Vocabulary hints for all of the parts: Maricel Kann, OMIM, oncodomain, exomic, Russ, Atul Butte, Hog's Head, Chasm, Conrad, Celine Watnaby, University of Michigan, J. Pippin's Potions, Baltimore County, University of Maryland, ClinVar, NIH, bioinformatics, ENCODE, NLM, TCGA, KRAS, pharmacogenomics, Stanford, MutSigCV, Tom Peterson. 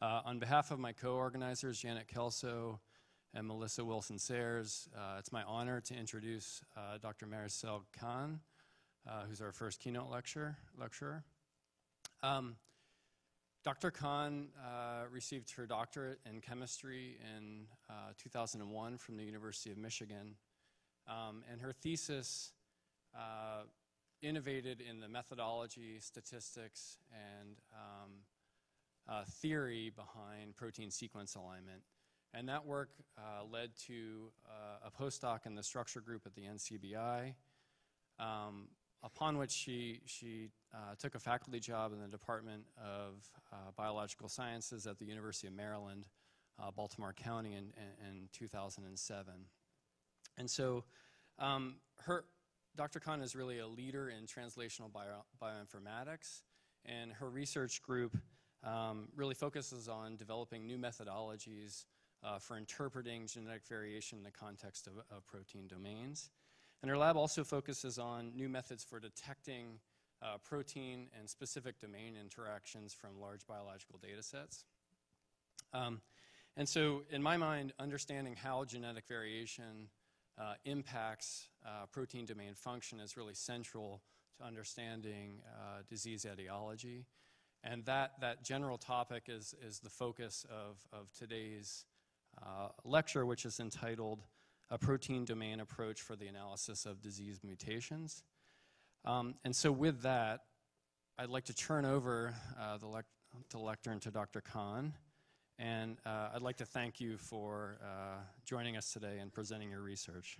On behalf of my co-organizers, Janet Kelso and Melissa Wilson-Sears, it's my honor to introduce Dr. Maricel Kann, who's our first keynote lecturer. Dr. Kann received her doctorate in chemistry in 2001 from the University of Michigan, and her thesis innovated in the methodology, statistics, and theory behind protein sequence alignment. And that work led to a postdoc in the structure group at the NCBI, upon which she took a faculty job in the Department of Biological Sciences at the University of Maryland, Baltimore County in 2007. And so Dr. Kann is really a leader in translational bioinformatics, and her research group really focuses on developing new methodologies for interpreting genetic variation in the context of protein domains. And her lab also focuses on new methods for detecting protein and specific domain interactions from large biological data sets. And so in my mind, understanding how genetic variation impacts protein domain function is really central to understanding disease etiology. And that general topic is the focus of today's lecture, which is entitled A Protein Domain Approach for the Analysis of Disease Mutations. And so with that, I'd like to turn over the lectern to Dr. Kann. And I'd like to thank you for joining us today and presenting your research.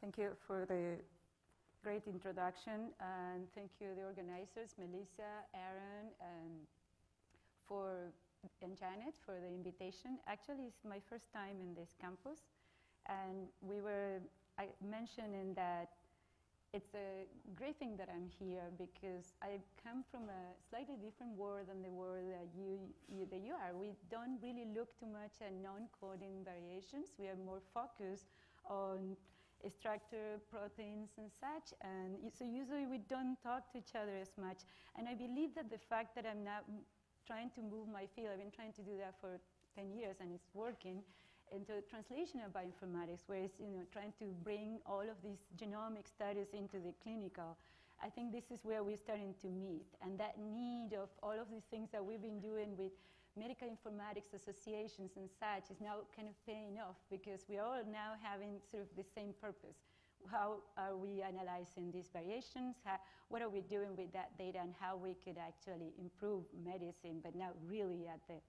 Thank you for the great introduction, and thank you the organizers, Melissa, Aaron, and Janet for the invitation. Actually, it's my first time in this campus, and I mentioned that it's a great thing that I'm here because I come from a slightly different world than the world that you are. We don't really look too much at non-coding variations. We are more focused on structure, proteins, and such. And so usually we don't talk to each other as much. And I believe that the fact that I'm now trying to move my field, I've been trying to do that for 10 years, and it's working, into translational bioinformatics, where it's trying to bring all of these genomic studies into the clinical. I think this is where we're starting to meet. And that need of all of these things that we've been doing with medical informatics associations and such is now kind of paying off because we are all now having sort of the same purpose. How are we analyzing these variations? What are we doing with that data and how we could actually improve medicine, but not really at the,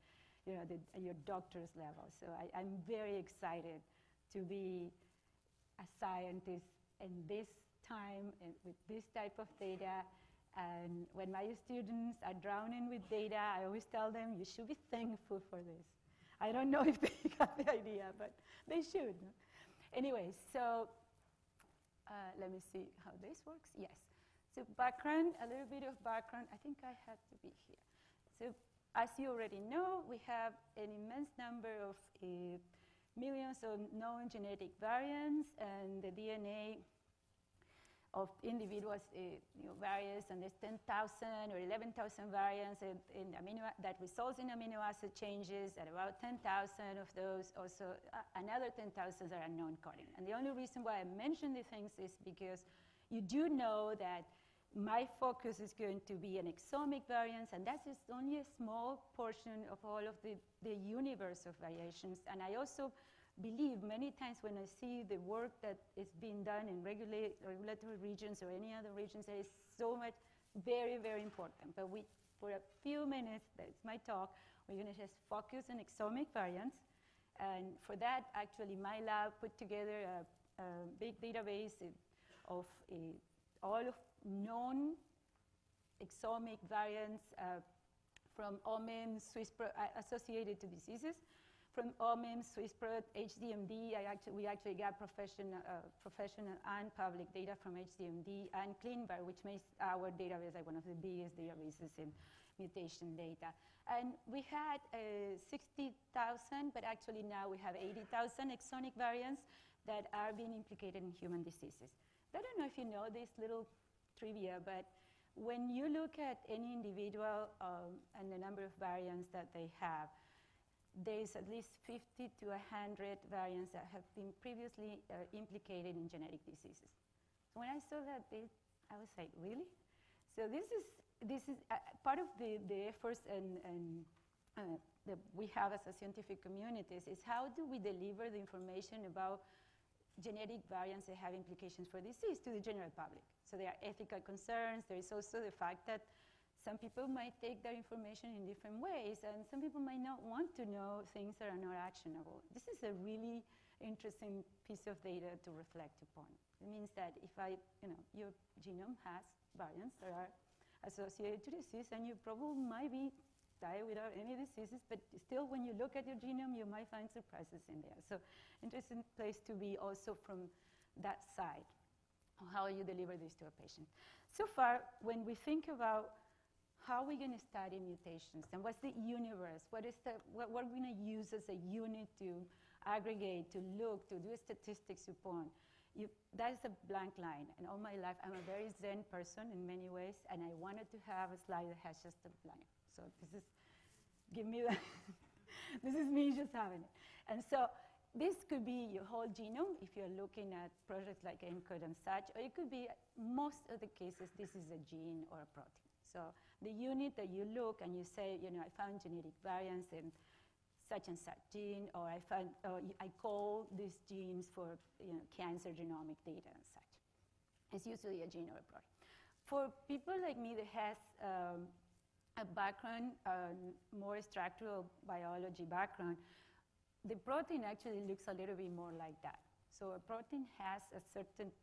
your doctor's level. So I'm very excited to be a scientist in this time and with this type of data. And when my students are drowning with data, I always tell them, you should be thankful for this. I don't know if they got the idea, but they should. Anyway, so let me see how this works. Yes. So background, a little bit of background. I think I had to be here. So as you already know, we have an immense number of millions of known genetic variants, and the DNA of individuals varies, and there's 10,000 or 11,000 variants in that results in amino acid changes, and about 10,000 of those also, another 10,000 are non-coding. And the only reason why I mention these things is because you do know that my focus is going to be on exomic variants, and that's just only a small portion of all of the universe of variations. And I also believe many times when I see the work that is being done in regulatory regions or any other regions, there is so much very, very important. But for a few minutes, that's my talk, we're going to just focus on exomic variants. And for that, actually, my lab put together a big database of all of known exomic variants from OMIM, Swiss-Prot associated to diseases. From OMIM, Swiss-Prot, HDMD, we actually got professional and public data from HDMD and ClinVar, which makes our database like one of the biggest databases in mutation data. And we had 60,000, but actually now we have 80,000 exonic variants that are being implicated in human diseases. I don't know if you know this little trivia, but when you look at any individual and the number of variants that they have, there's at least 50 to 100 variants that have been previously implicated in genetic diseases. So when I saw that, I was like, really? So this is part of the efforts and that we have as a scientific communities is how do we deliver the information about genetic variants that have implications for disease to the general public. So there are ethical concerns. There is also the fact that some people might take that information in different ways, and some people might not want to know things that are not actionable. This is a really interesting piece of data to reflect upon. It means that if your genome has variants that are associated to disease, and you probably might die without any diseases, but still when you look at your genome, you might find surprises in there. So interesting place to be also from that side, how you deliver this to a patient. So far, when we think about how we're going to study mutations and what's the universe, what we're going to use as a unit to aggregate, to look, to do statistics upon, that is a blank line. And all my life, I'm a very zen person in many ways, and I wanted to have a slide that has just a blank. So this is, give me that. This is me just having it. And so this could be your whole genome if you're looking at projects like ENCODE and such, or it could be, most of the cases, this is a gene or a protein. So the unit that you look and you say, I found genetic variants in such and such gene, or I call these genes for cancer genomic data and such. It's usually a gene or a protein. For people like me that has a background, more structural biology background, the protein actually looks a little bit more like that. So a protein has a certain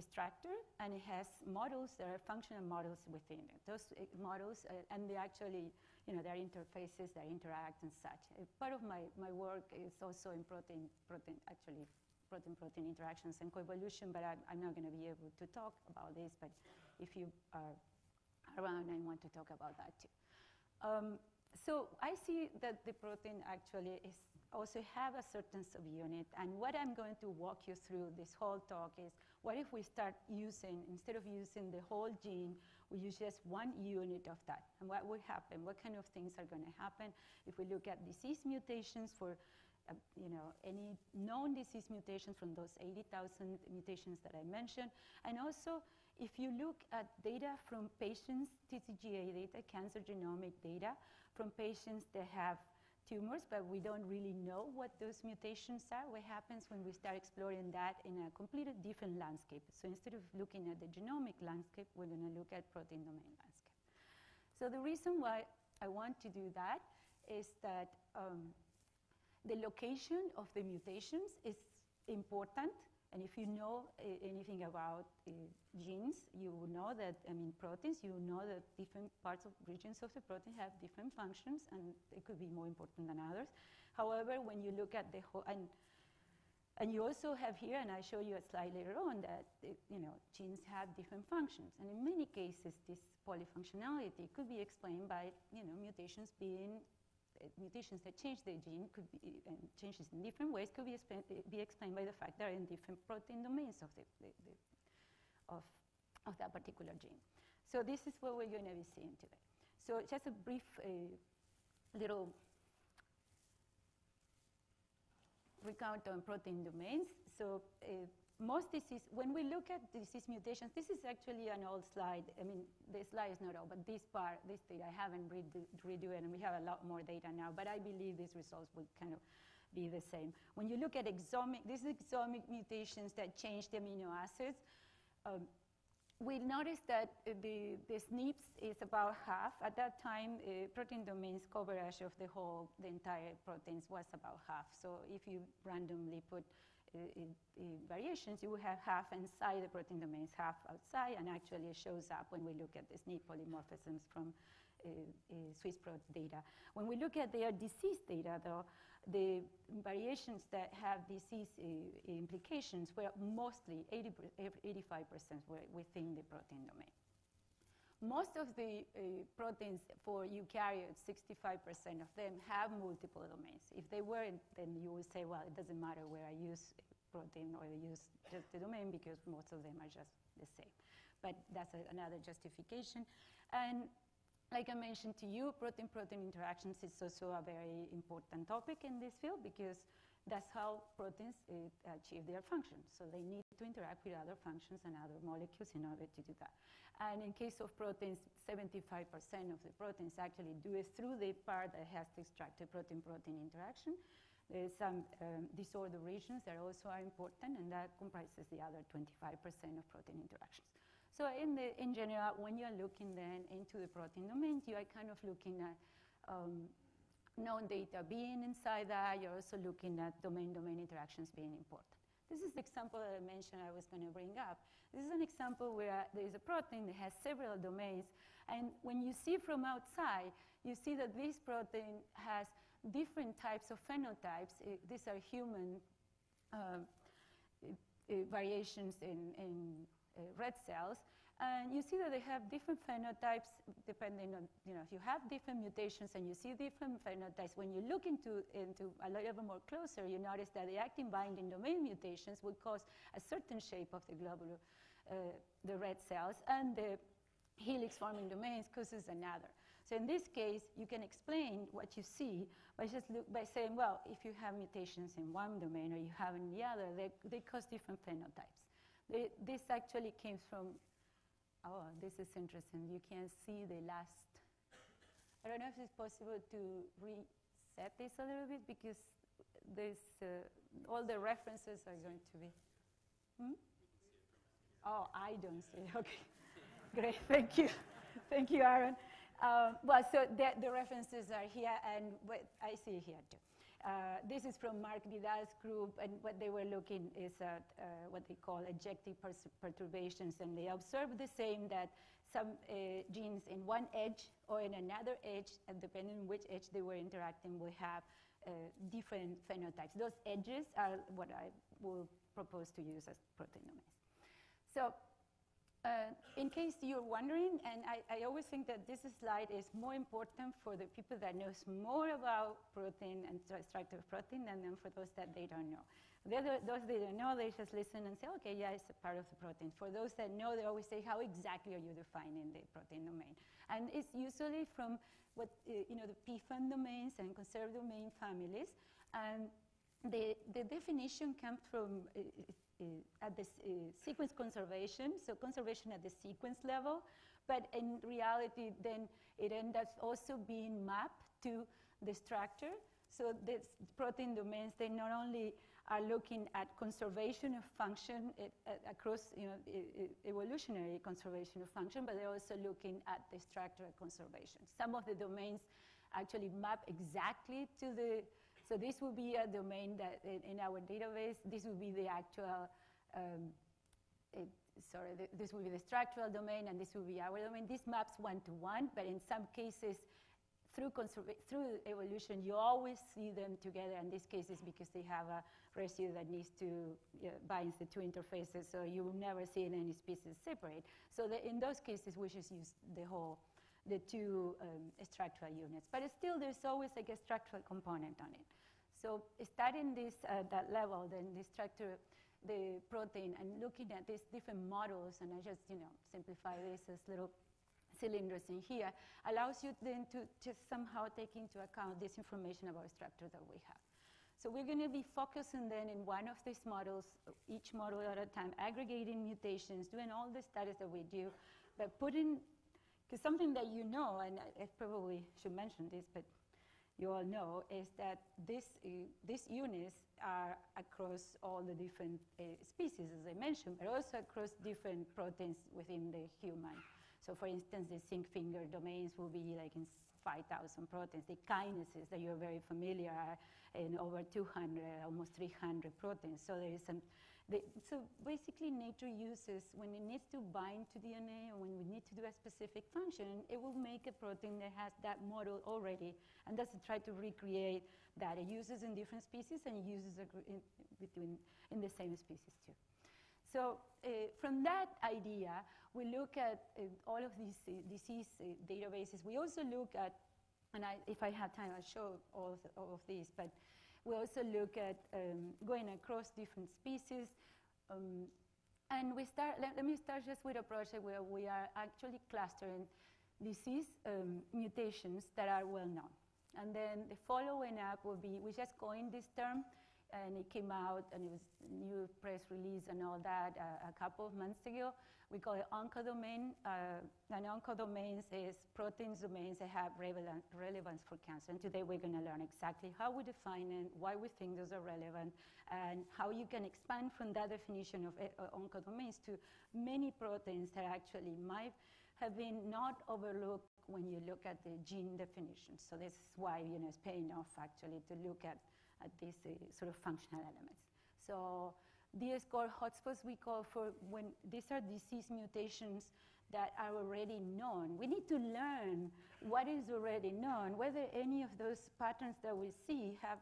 structure, and it has models that are functional models within it. Those models, and they actually, there are interfaces that interact and such. Part of my work is also in protein-protein interactions and coevolution, but I'm not going to be able to talk about this, but if you are around, I want to talk about that too. So I see that the protein actually is also have a certain subunit, and what I'm going to walk you through this whole talk is, what if we start using, instead of using the whole gene, we use just one unit of that, and what would happen? What kind of things are going to happen if we look at disease mutations for, any known disease mutations from those 80,000 mutations that I mentioned, and also if you look at data from patients, TCGA data, cancer genomic data, from patients that have tumors, but we don't really know what those mutations are, what happens when we start exploring that in a completely different landscape. So instead of looking at the genomic landscape, we're going to look at protein domain landscape. So the reason why I want to do that is that the location of the mutations is important. And if you know anything about genes, you will know that, proteins, you know that different parts of regions of the protein have different functions, and it could be more important than others. However, when you look at the whole, and you also have here, and I show you a slide later on, that genes have different functions. And in many cases, this polyfunctionality could be explained by mutations being mutations that change the gene could be, and changes in different ways could be explained by the fact that they're in different protein domains of of that particular gene. So this is what we're going to be seeing today. So just a brief little recount on protein domains. So most disease, when we look at disease mutations, this is actually an old slide. The slide is not old, but this part, this data, I haven't redo it, and we have a lot more data now, but I believe these results will kind of be the same. When you look at exomic, these exomic mutations that change the amino acids, we noticed that the SNPs is about half. At that time, protein domains coverage of the entire proteins was about half. So if you randomly put variations, you will have half inside the protein domains, half outside, and actually it shows up when we look at the SNP polymorphisms from Swiss-Prot data. When we look at their disease data, though, the variations that have disease implications were mostly 85% were within the protein domain. Most of the proteins for eukaryotes, 65% of them have multiple domains. If they weren't, then you would say, well, it doesn't matter where I use protein or they use just the domain because most of them are just the same. But that's another justification. And like I mentioned to you, protein-protein interactions is also a very important topic in this field because that's how proteins achieve their function. So they need to interact with other functions and other molecules in order to do that. And in case of proteins, 75% of the proteins actually do it through the part that has to extract the protein-protein interaction. There's some disorder regions that also are important, and that comprises the other 25% of protein interactions. So in general, when you're looking then into the protein domain, you are kind of looking at known data being inside that. You're also looking at domain-domain interactions being important. This is the example that I mentioned I was going to bring up. This is an example where there is a protein that has several domains. And when you see from outside, you see that this protein has different types of phenotypes. These are human variations in red cells. And you see that they have different phenotypes depending on, you know, if you have different mutations and you see different phenotypes, when you look into a little more closer, you notice that the actin-binding domain mutations would cause a certain shape of the globule, the red cells, and the helix-forming domains causes another. So in this case, you can explain what you see by just by saying, well, if you have mutations in one domain or you have in the other, they cause different phenotypes. This actually came from, oh, this is interesting. You can see the last. I don't know if it's possible to reset this a little bit because there's all the references are going to be. Hmm? Oh, I don't see. Okay. Great, thank you. Thank you, Aaron. Well, so the references are here, and what I see here too. This is from Mark Vidal's group, and what they were looking is at what they call ejective perturbations, and they observed the same, that some genes in one edge or in another edge, and depending on which edge they were interacting, will have different phenotypes. Those edges are what I will propose to use as protein domains. So, in case you're wondering, and I always think that this slide is more important for the people that knows more about protein and structure of protein than for those that they don't know. Those they don't know, they just listen and say, okay, yeah, it's a part of the protein. For those that know, they always say, how exactly are you defining the protein domain? And it's usually from what, you know, the Pfam domains and conserved domain families. And the definition comes from at the sequence conservation, so conservation at the sequence level, but in reality then it ends up also being mapped to the structure. So these protein domains, they not only are looking at conservation of function across, you know, evolutionary conservation of function, but they're also looking at the structural conservation. Some of the domains actually map exactly to the, so this would be a domain that in our database, this would be the actual, this would be the structural domain, and this would be our domain. This maps one-to-one, but in some cases, through evolution, you always see them together. In this case, it's because they have a residue that needs to bind the two interfaces, so you will never see any species separate. So in those cases, we just use the whole, the two structural units. But still, there's always like a structural component on it. So starting this that level, then the structure, the protein, and looking at these different models, and I just, you know, simplify this as little cylinders in here, allows you then to just somehow take into account this information about structure that we have. So we're going to be focusing then in one of these models, each model at a time, aggregating mutations, doing all the studies that we do, but putting, because something that you know, and I probably should mention this, but you all know, is that these units are across all the different species, as I mentioned, but also across different proteins within the human. So for instance, the zinc finger domains will be like in 5,000 proteins. The kinases that you're very familiar are in over 200, almost 300 proteins. So there is some, so basically nature uses, when it needs to bind to DNA or when we need to do a specific function, it will make a protein that has that model already and doesn't try to recreate that. It uses in different species and it uses in the same species too. So from that idea, we look at all of these disease databases. We also look at, and if I have time, I'll show all of these, but We also look at going across different species. And we start, let me start just with a project where we are actually clustering disease mutations that are well known. And then the following up will be, we just coined this term, and it came out, and it was a new press release and all that a couple of months ago. We call it oncodomain. And oncodomains is proteins domains that have relevance for cancer. And today we're going to learn exactly how we define it, why we think those are relevant, and how you can expand from that definition of oncodomains to many proteins that actually might have been not overlooked when you look at the gene definition. So this is why, you know, it's paying off actually to look at these sort of functional elements. So these called hotspots, we call for when these are disease mutations that are already known. We need to learn what is already known, whether any of those patterns that we see have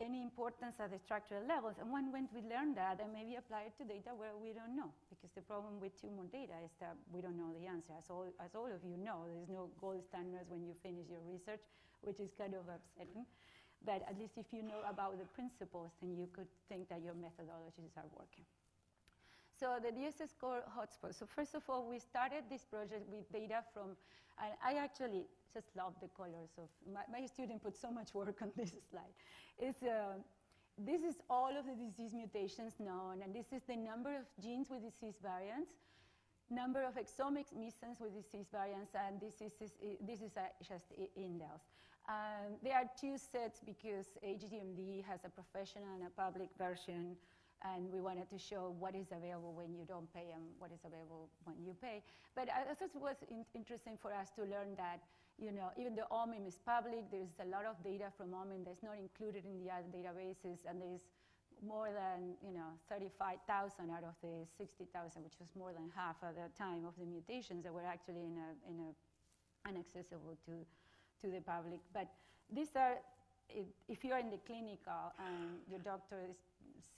any importance at the structural levels. And when we learn that, and maybe apply it to data where we don't know, because the problem with tumor data is that we don't know the answer. As all of you know, there's no gold standards when you finish your research, which is kind of upsetting. But at least if you know about the principles, then you could think that your methodologies are working. So the DSS core hotspot. So first of all, we started this project with data from, and I actually just love the colors of, my student put so much work on this slide. It's, this is all of the disease mutations known, and this is the number of genes with disease variants, number of exomic misons with disease variants, and this is just indels. There are two sets because HDMD has a professional and a public version, and we wanted to show what is available when you don't pay and what is available when you pay. But I thought it was interesting for us to learn that, you know, even though OMIM is public, there's a lot of data from OMIM that's not included in the other databases, and there's more than, you know, 35,000 out of the 60,000, which was more than half at the time of the mutations that were actually inaccessible to the public. But these are, if you're in the clinical and your doctor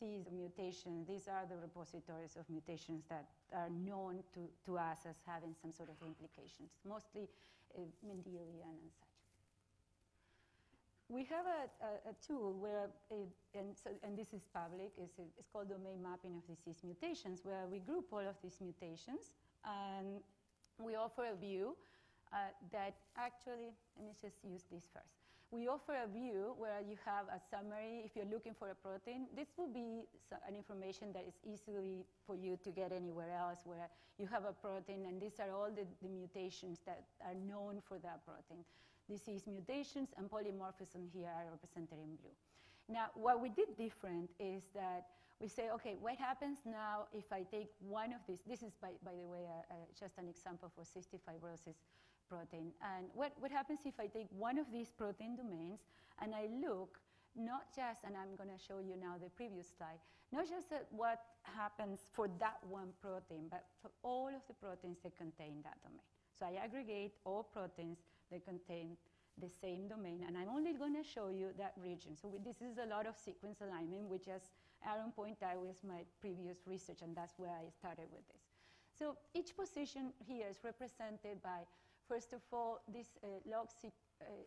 sees a mutation, these are the repositories of mutations that are known to us as having some sort of implications, mostly Mendelian and such. We have a tool where, and this is public, it's called domain mapping of disease mutations, where we group all of these mutations, and we offer a view that actually, let me just use this first. We offer a view where you have a summary. If you're looking for a protein, this will be an information that is easily for you to get anywhere else, where you have a protein, and these are all the mutations that are known for that protein. Disease mutations and polymorphism here are represented in blue. Now, what we did different is that we say, okay, what happens now if I take one of these? This is, by the way, just an example for cystic fibrosis protein. And what happens if I take one of these protein domains and I look not just, and I'm going to show you now the previous slide, not just at what happens for that one protein, but for all of the proteins that contain that domain. So I aggregate all proteins that contain the same domain, and I'm only going to show you that region. So this is a lot of sequence alignment, which, as Aaron pointed out, was my previous research, and that's where I started with this. So each position here is represented by, first of all, this log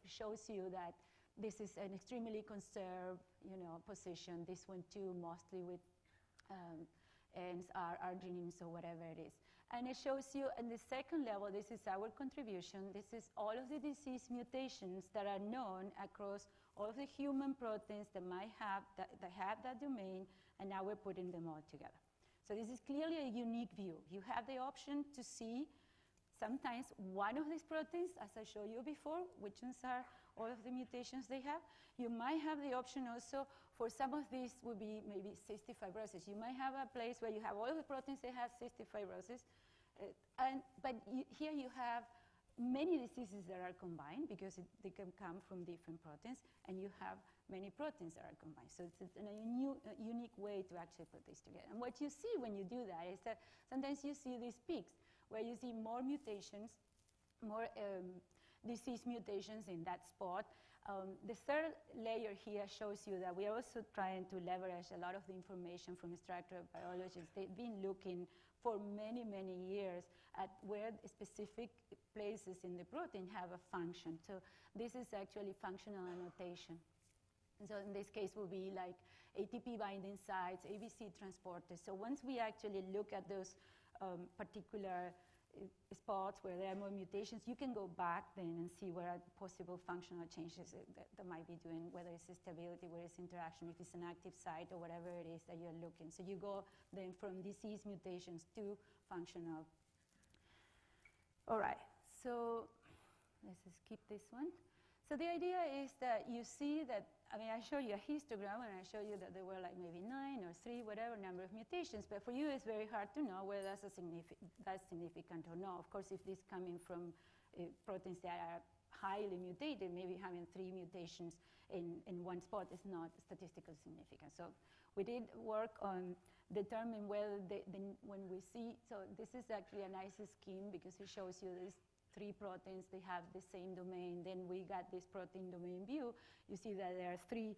shows you that this is an extremely conserved, you know, position. This one too, mostly with ends, arginines, or whatever it is. And it shows you in the second level, this is our contribution. This is all of the disease mutations that are known across all of the human proteins that might have that domain, and now we're putting them all together. So this is clearly a unique view. You have the option to see sometimes one of these proteins, as I showed you before, which ones are all of the mutations they have. You might have the option also for some of these would be maybe cystic fibrosis. You might have a place where you have all of the proteins that have cystic fibrosis. But here you have many diseases that are combined because they can come from different proteins, and you have many proteins that are combined. So it's a unique way to actually put this together. And what you see when you do that is that sometimes you see these peaks where you see more mutations, more disease mutations in that spot. The third layer here shows you that we are also trying to leverage a lot of the information from structural biologists. They've been looking for many, many years at where specific places in the protein have a function. So this is actually functional annotation. And so in this case will be like ATP binding sites, ABC transporters. So once we actually look at those particular spots where there are more mutations, you can go back then and see where are possible functional changes that might be doing, whether it's stability, whether it's interaction, if it's an active site or whatever it is that you're looking. So you go then from disease mutations to functional. All right, so let's skip this one. So the idea is that you see that, I mean, I showed you a histogram and I showed you that there were like maybe 9 or 3, whatever number of mutations, but for you it's very hard to know whether that's, that's significant or not. Of course, if this coming from proteins that are highly mutated, maybe having 3 mutations in one spot is not statistically significant. So we did work on determining whether when we see, so this is actually a nice scheme because it shows you this. 3 proteins, they have the same domain. Then we got this protein domain view. You see that there are 3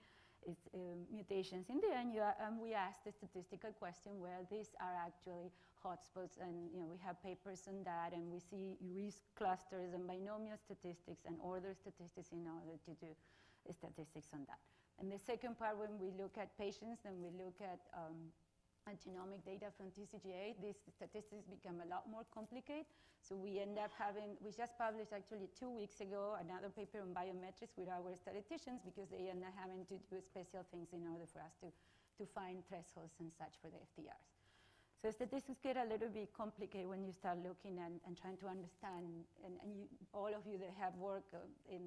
mutations in there, and we asked the statistical question where these are actually hotspots, and we have papers on that, and we see risk clusters and binomial statistics and order statistics in order to do statistics on that. And the second part, when we look at patients, then we look at genomic data from TCGA, these statistics become a lot more complicated. So we end up having, we just published actually 2 weeks ago another paper on biometrics with our statisticians because they end up having to do special things in order for us to find thresholds and such for the FTRs. So statistics get a little bit complicated when you start looking and trying to understand, and you, all of you that have work in,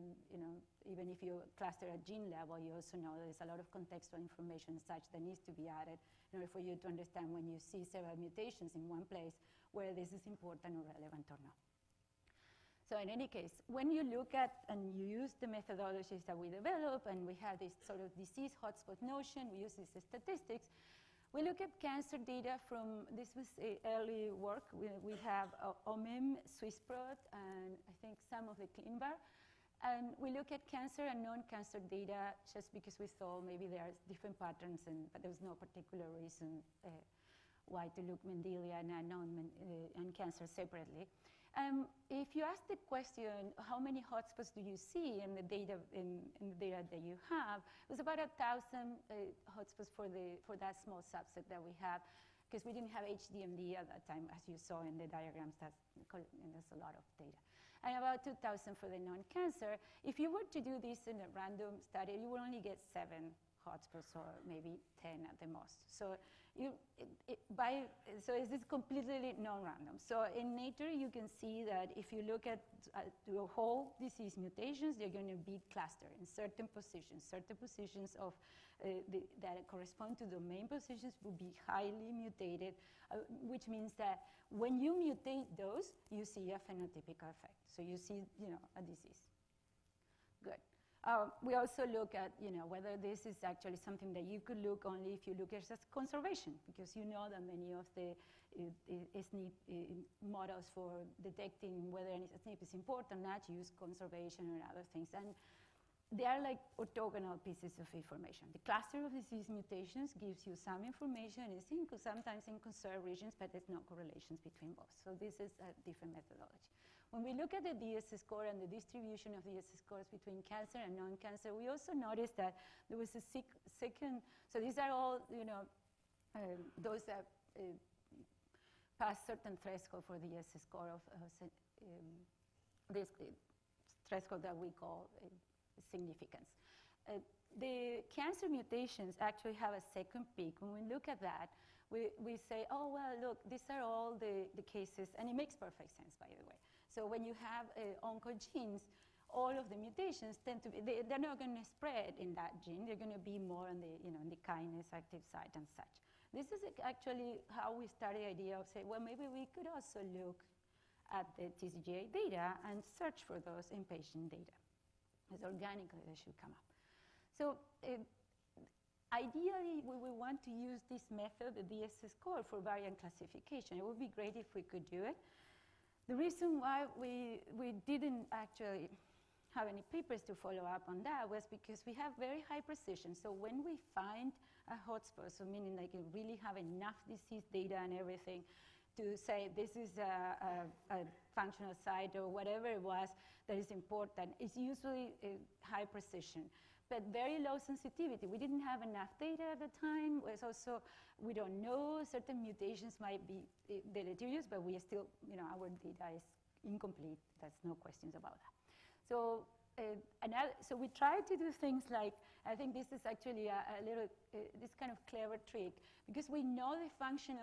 even if you cluster at gene level, you also know there's a lot of contextual information such that needs to be added in order for you to understand when you see several mutations in one place, whether this is important or relevant or not. So in any case, when you look at and you use the methodologies that we develop, and we have this sort of disease hotspot notion, we use these statistics, we look at cancer data from, this was early work. We have OMIM, Swiss-Prot, and I think some of the ClinVar. And we look at cancer and non-cancer data just because we saw maybe there are different patterns, but there was no particular reason why to look Mendelian and non-cancer separately. If you ask the question, how many hotspots do you see in the data, in the data that you have, it was about 1,000 hotspots for that small subset that we have, because we didn't have HDMD at that time, as you saw in the diagrams, there's a lot of data. And about 2,000 for the non-cancer. If you were to do this in a random study, you would only get 7 hotspots or maybe 10 at the most. So so it's this completely non-random. So in nature, you can see that if you look at the whole disease mutations, they're going to be clustered in certain positions of that correspond to domain positions will be highly mutated, which means that when you mutate those, you see a phenotypic effect. So you see, a disease. Good. We also look at, whether this is actually something that you could look only if you look at just conservation, because you know that many of the SNP models for detecting whether a SNP is important or not use conservation and other things. And they are like orthogonal pieces of information. The cluster of disease mutations gives you some information, it's sometimes in conserved regions, but there's no correlations between both. So this is a different methodology. When we look at the DS score and the distribution of DS scores between cancer and non-cancer, we also noticed that there was a second, so these are all, those that pass certain threshold for the DS score of this threshold that we call significance. The cancer mutations actually have a second peak. When we look at that, we say, oh, well, look, these are all the cases, and it makes perfect sense, by the way. So when you have oncogenes, all of the mutations tend to be, they're not going to spread in that gene. They're going to be more on the, on the kinase active site and such. This is actually how we started the idea of say, well, maybe we could also look at the TCGA data and search for those in patient data. As organically they should come up. So ideally, we would want to use this method, the DS score, for variant classification. It would be great if we could do it. The reason why we didn't actually have any papers to follow up on that was because we have very high precision. So when we find a hotspot, so meaning like you really have enough disease data and everything, to say this is a functional site or whatever it was that is important. It's usually high precision. but very low sensitivity. We didn't have enough data at the time. It was also, we don't know, certain mutations might be deleterious, but we still, you know, our data is incomplete. There's no questions about that. So, so we tried to do things like, I think this is actually a little, this kind of clever trick, because we know the functional,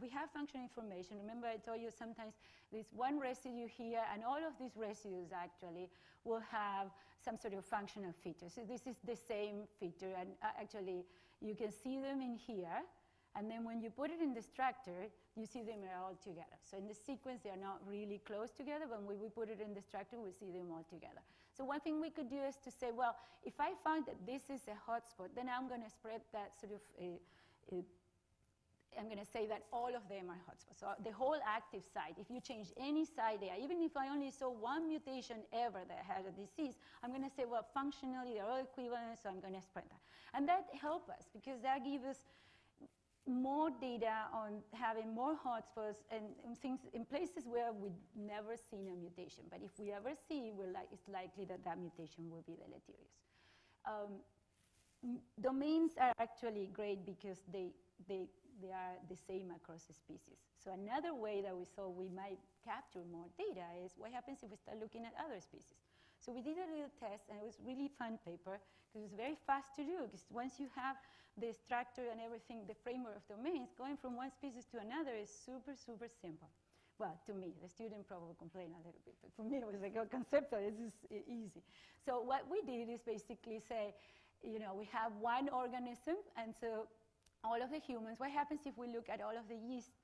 we have functional information. Remember I told you sometimes there's one residue here, and all of these residues actually will have some sort of functional feature. So this is the same feature, and actually you can see them in here. And then when you put it in the structure, you see them all together. So in the sequence, they are not really close together. But when we put it in the structure, we see them all together. So one thing we could do is to say, well, if I found that this is a hotspot, then I'm going to spread that sort of, I'm going to say that all of them are hotspots. So the whole active site, if you change any site there, even if I only saw one mutation ever that had a disease, I'm going to say, well, functionally, they're all equivalent, so I'm going to spread that. And that helps us, because that gives us more data on having more hotspots and things in places where we've never seen a mutation. But if we ever see, it's likely that that mutation will be deleterious. Domains are actually great because they are the same across the species. So another way that we saw we might capture more data is what happens if we start looking at other species. So we did a little test, and it was a really fun paper, because it was very fast to do, because once you have the structure and everything, the framework of domains, going from one species to another is super, super simple. Well, to me, the student probably complained a little bit, but for me it was like, oh, conceptual, this is easy. So what we did is basically say, you know, we have one organism, and so all of the humans, what happens if we look at all of the yeast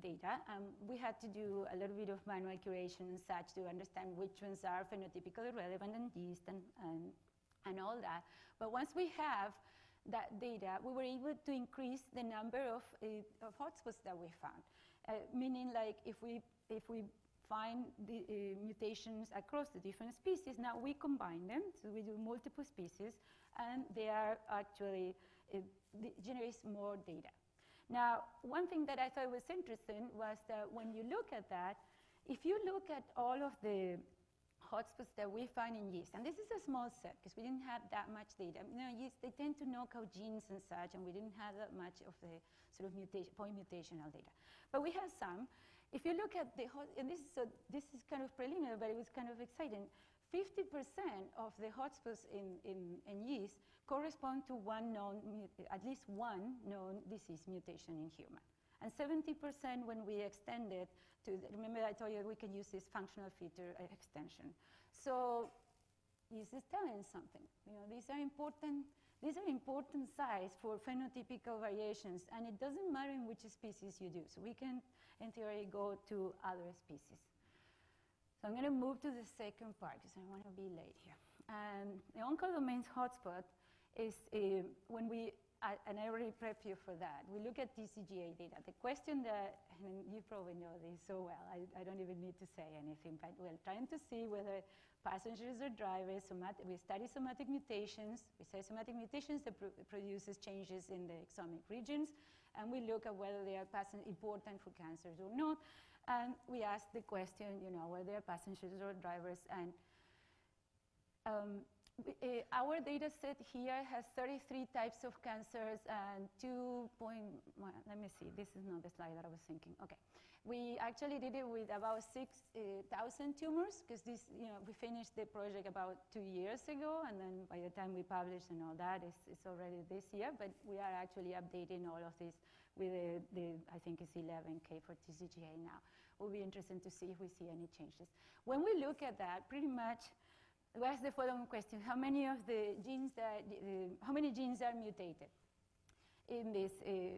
data? We had to do a little bit of manual curation and such to understand which ones are phenotypically relevant and yeast and all that. But once we have that data, we were able to increase the number of hotspots that we found. Meaning, like, if we find the mutations across the different species, now we combine them, so we do multiple species, and they are actually, it generates more data. Now, one thing that I thought was interesting was that when you look at that, if you look at all of the hotspots that we find in yeast, and this is a small set because we didn't have that much data. You know, yeast, they tend to knock out genes and such, and we didn't have that much of the sort of mutation, point mutational data. But we have some. If you look at the and this is kind of preliminary, but it was kind of exciting. 50% of the hotspots in yeast correspond to one known, at least one known disease mutation in human. And 70% when we extend it to, remember I told you we can use this functional feature extension. So this is telling something. You know, these are important sites for phenotypical variations, and it doesn't matter in which species you do. So we can, in theory, go to other species. So I'm going to move to the second part, because I want to be late here. The oncodomains hotspot is when we, and I already prepped you for that, we look at TCGA data. The question that, and you probably know this so well, I don't even need to say anything, but we're trying to see whether passengers or drivers, we study somatic mutations. We study somatic mutations that produces changes in the exomic regions, and we look at whether they are important for cancers or not. And we asked the question, you know, were there passengers or drivers? And our data set here has 33 types of cancers and 2.1, let me see, this is not the slide that I was thinking. Okay. We actually did it with about 6,000 tumors, because this, you know, we finished the project about 2 years ago, and then by the time we published and all that, it's already this year, but we are actually updating all of this with the I think it's 11K for TCGA now. It will be interesting to see if we see any changes. When we look at that, pretty much, we ask the following question: how many of the genes that, how many genes are mutated in this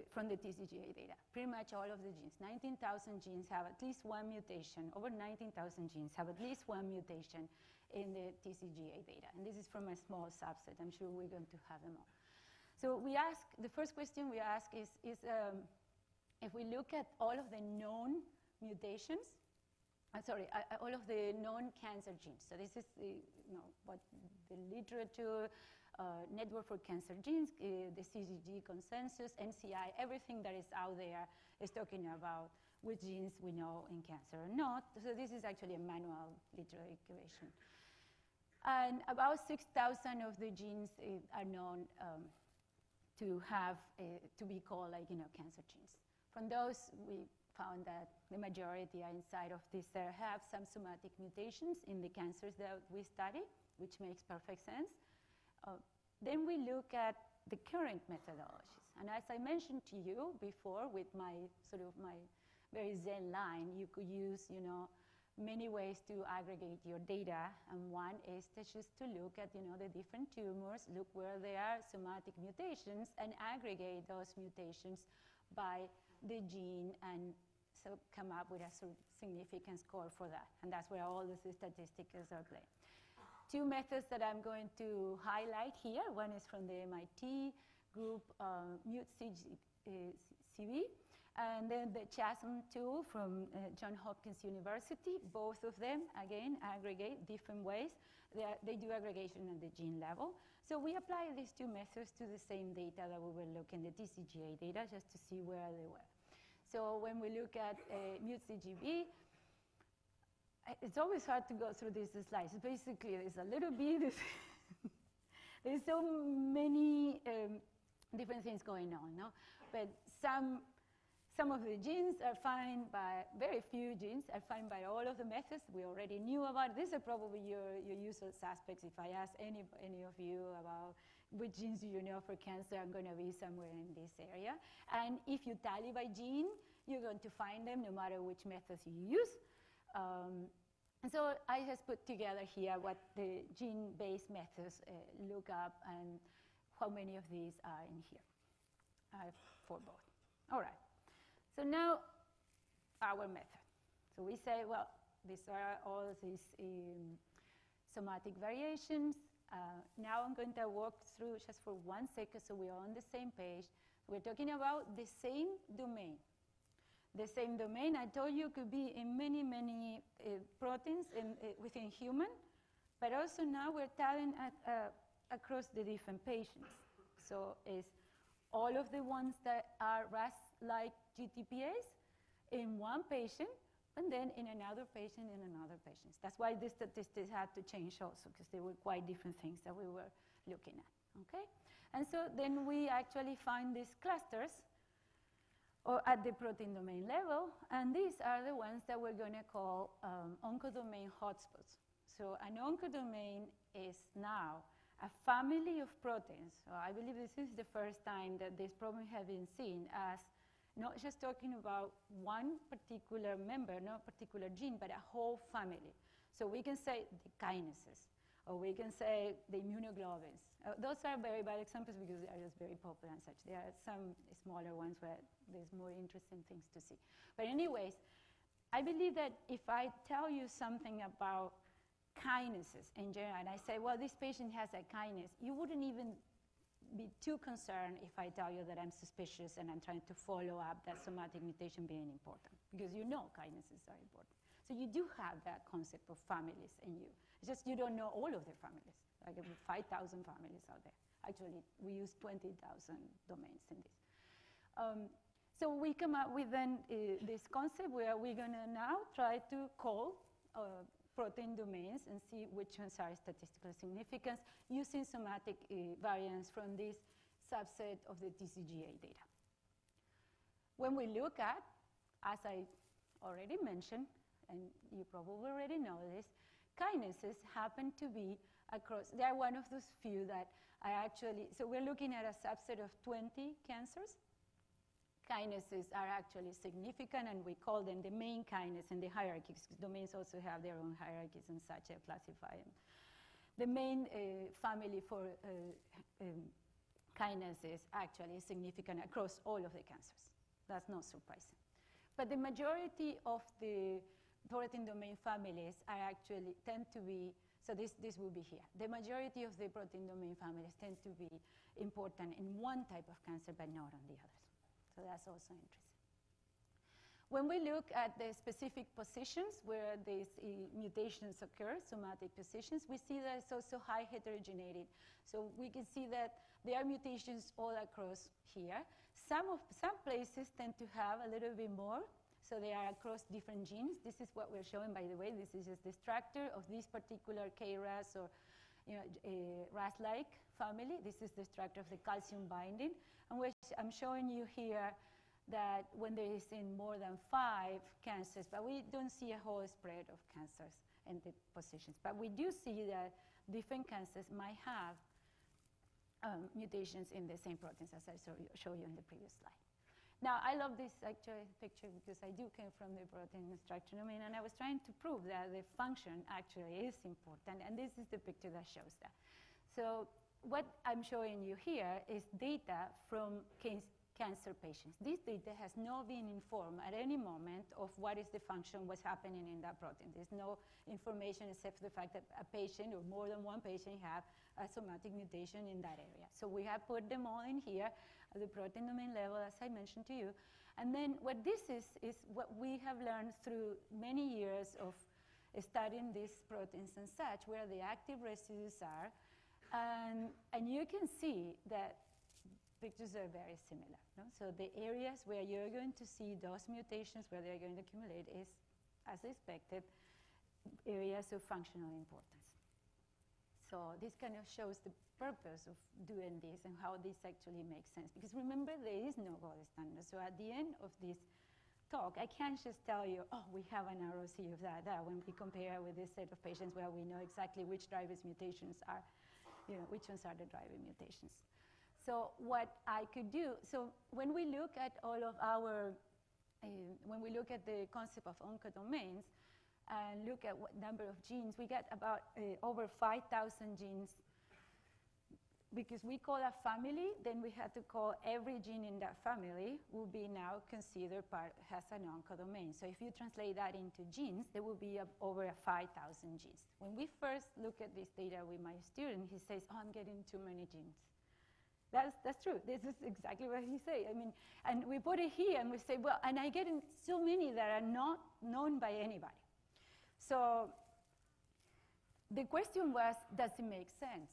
from the TCGA data? Pretty much all of the genes. 19,000 genes have at least one mutation. Over 19,000 genes have at least one mutation in the TCGA data, and this is from a small subset. I'm sure we're going to have them all. So we ask, the first question we ask is if we look at all of the known mutations, all of the known cancer genes. So this is what the literature, Network for Cancer Genes, the CCG consensus, NCI, everything that is out there is talking about which genes we know in cancer or not. So this is actually a manual literary curation. And about 6,000 of the genes are known to be called, like, cancer genes. From those, we found that the majority are inside of this. They have some somatic mutations in the cancers that we study, which makes perfect sense. Then we look at the current methodologies. And as I mentioned to you before with my my very zen line, you could use, many ways to aggregate your data. And one is to just to look at, the different tumors, look where there are somatic mutations, and aggregate those mutations by the gene, and so come up with a significance score for that. And that's where all the statistics are played. Two methods that I'm going to highlight here. One is from the MIT group, MutSigCV, and then the Chasm tool from Johns Hopkins University. Both of them, again, aggregate different ways. They do aggregation at the gene level. So we apply these two methods to the same data that we were looking, the TCGA data, just to see where they were. So when we look at MutSigCV, it's always hard to go through these slides. Basically, there's a little bit. There's so many different things going on, no? But some of the genes are found by, very few genes are found by all of the methods we already knew about. These are probably your usual suspects. If I ask any of you about which genes do you know for cancer, I'm going to be somewhere in this area. And if you tally by gene, you're going to find them no matter which methods you use. And so I just put together here what the gene-based methods look up and how many of these are in here for both. All right. So now our method. So we say, well, these are all these somatic variations. Now I'm going to walk through just for 1 second so we are on the same page. We're talking about the same domain. The same domain, I told you, could be in many, many proteins within human, but also now we're tallying across the different patients. So it's all of the ones that are RAS-like GTPase in one patient, and then in another patient, in another patient. That's why the statistics had to change also, because they were quite different things that we were looking at, okay? And so then we actually find these clusters or at the protein domain level, and these are the ones that we're going to call oncodomain hotspots. So an oncodomain is now a family of proteins. So I believe this is the first time that this problem has been seen as not just talking about one particular member, not a particular gene, but a whole family. So we can say the kinases, or we can say the immunoglobulins. Those are very bad examples because they are just very popular and such. There are some smaller ones where there's more interesting things to see. But anyways, I believe that if I tell you something about kinases in general, and I say, well, this patient has a kinase, you wouldn't even be too concerned if I tell you that I'm suspicious and I'm trying to follow up that somatic mutation being important, because you know kinases are important. So you do have that concept of families in you. It's just you don't know all of the families. Like 5,000 families out there. Actually, we use 20,000 domains in this. So we come up with then this concept where we're going to now try to call protein domains and see which ones are statistically significant using somatic variants from this subset of the TCGA data. When we look at, as I already mentioned, and you probably already know this, kinases happen to be across. They are one of those few that I actually, so we're looking at a subset of 20 cancers. Kinases are actually significant, and we call them the main kinase in the hierarchies. Domains also have their own hierarchies and such, I classify them. The main family for kinases actually is significant across all of the cancers. That's not surprising. But the majority of the protein domain families are actually tend to be, so this will be here. The majority of the protein domain families tend to be important in one type of cancer, but not on the others. So that's also interesting. When we look at the specific positions where these mutations occur, somatic positions, we see that it's also high heterogeneity. So we can see that there are mutations all across here. Some places tend to have a little bit more, so they are across different genes. This is what we're showing, by the way. This is just the structure of this particular KRAS or RAS-like family. This is the structure of the calcium binding, and which I'm showing you here that when there is in more than 5 cancers, but we don't see a whole spread of cancers and the positions. But we do see that different cancers might have mutations in the same proteins as I showed you in the previous slide. Now, I love this actual picture because I do came from the protein structure domain, and I was trying to prove that the function actually is important, and this is the picture that shows that. So what I'm showing you here is data from cancer patients. This data has not been informed at any moment of what is the function, what's happening in that protein. There's no information except the fact that a patient or more than one patient have a somatic mutation in that area. So we have put them all in here at the protein domain level, as I mentioned to you. And then what this is what we have learned through many years of studying these proteins and such, where the active residues are. And you can see that pictures are very similar. No? So the areas where you're going to see those mutations, where they're going to accumulate, is, as expected, areas of functional importance. So this kind of shows the purpose of doing this and how this actually makes sense. Because remember, there is no gold standard. So at the end of this talk, I can't just tell you, oh, we have an ROC of that when we compare with this set of patients where we know exactly which drivers mutations are, you know, which ones are the driver mutations. So what I could do, so when we look at all of our, when we look at the concept of oncodomains, and look at what number of genes, we get about over 5,000 genes. Because we call a family, then we had to call every gene in that family will be now considered part, has an oncodomain. So if you translate that into genes, there will be over 5,000 genes. When we first look at this data with my student, he says, oh, I'm getting too many genes. That's true. This is exactly what he said. I mean, and we put it here and we say, well, and I get in so many that are not known by anybody. So the question was, does it make sense?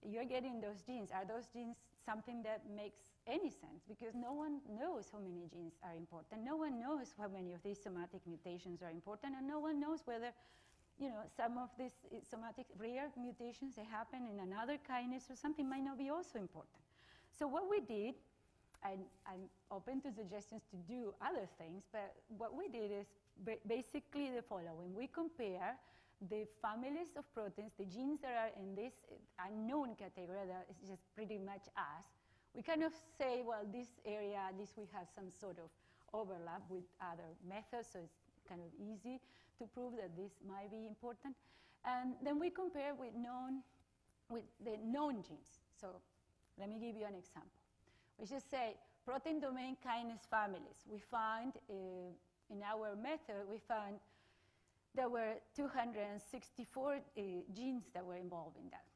You're getting those genes. Are those genes something that makes any sense? Because no one knows how many genes are important. No one knows how many of these somatic mutations are important, and no one knows whether, you know, some of these somatic rare mutations that happen in another kinase or something might not be also important. So what we did, and I'm open to suggestions to do other things, but what we did is basically the following. We compare the families of proteins, the genes that are in this unknown category that is just pretty much us. We kind of say, well, this area, at least we have some sort of overlap with other methods, so it's kind of easy to prove that this might be important. And then we compare with the known genes. So let me give you an example. We just say protein domain kinase families. We find in our method, we found there were 264 genes that were involved in that.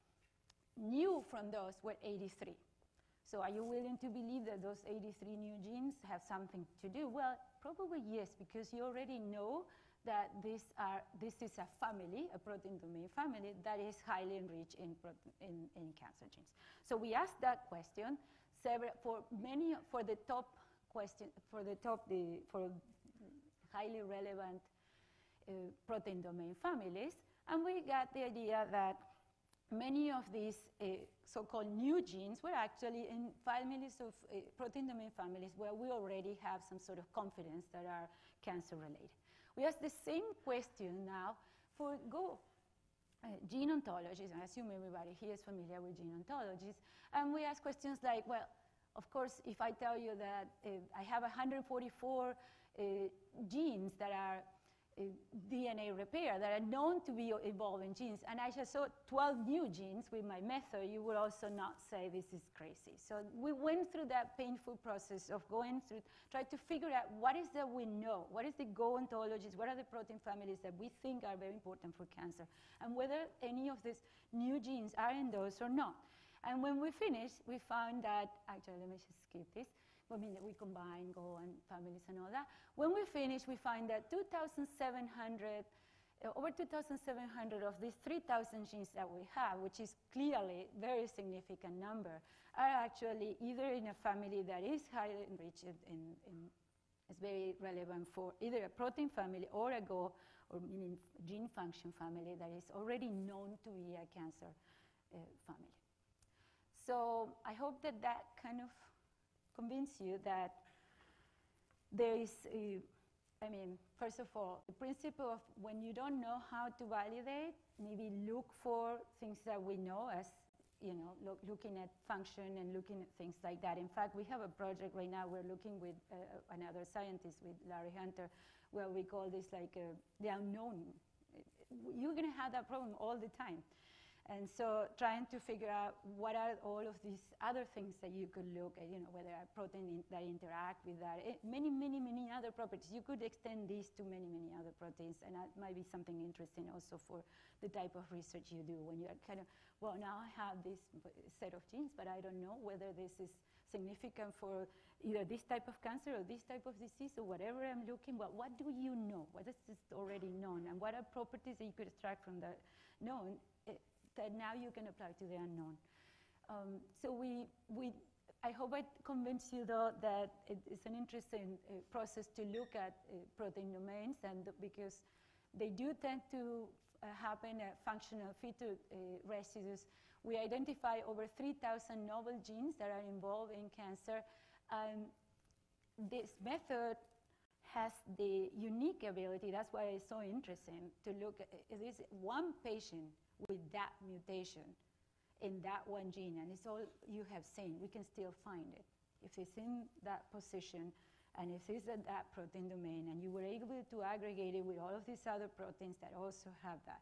New from those were 83. So are you willing to believe that those 83 new genes have something to do? Well, probably yes, because you already know that this is a family, a protein domain family, that is highly enriched in cancer genes. So we asked that question for highly relevant protein domain families, and we got the idea that many of these so-called new genes were actually in families of protein domain families where we already have some sort of confidence that are cancer-related. We asked the same question now for gene ontologies. I assume everybody here is familiar with gene ontologies. And we asked questions like, well, of course, if I tell you that I have 144 genes that are DNA repair that are known to be involved in genes, and I just saw 12 new genes with my method, you would also not say this is crazy. So we went through that painful process of going through, try to figure out what is that we know, what is the go ontologies, what are the protein families that we think are very important for cancer, and whether any of these new genes are in those or not. And when we finished, we found that, actually, let me just skip this. I mean, we combine Go and families and all that. When we finish, we find that over 2,700 of these 3,000 genes that we have, which is clearly a very significant number, are actually either in a family that is highly enriched is very relevant for either a protein family or a Go, or meaning gene function family that is already known to be a cancer family. So I hope that that kind of convinces you that there is, first of all, the principle of when you don't know how to validate, maybe look for things that we know as, looking at function and looking at things like that. In fact, we have a project right now, we're looking with another scientist, with Larry Hunter, where we call this like the unknown. You're gonna have that problem all the time. And so trying to figure out what are all of these other things that you could look at, whether a protein that interact with that, many other properties. You could extend this to many other proteins, and that might be something interesting also for the type of research you do when you're kind of, well, now I have this set of genes, but I don't know whether this is significant for either this type of cancer or this type of disease or whatever I'm looking. Well, what do you know? What is this already known? And what are properties that you could extract from the known that now you can apply to the unknown? So I hope I convinced you, though, that it's an interesting process to look at protein domains, and because they do tend to happen at functional feature residues. We identify over 3,000 novel genes that are involved in cancer. This method has the unique ability, that's why it's so interesting, to look at this one patient with that mutation in that one gene, and it's all you have seen. We can still find it. If it's in that position, and if it's at that protein domain, and you were able to aggregate it with all of these other proteins that also have that.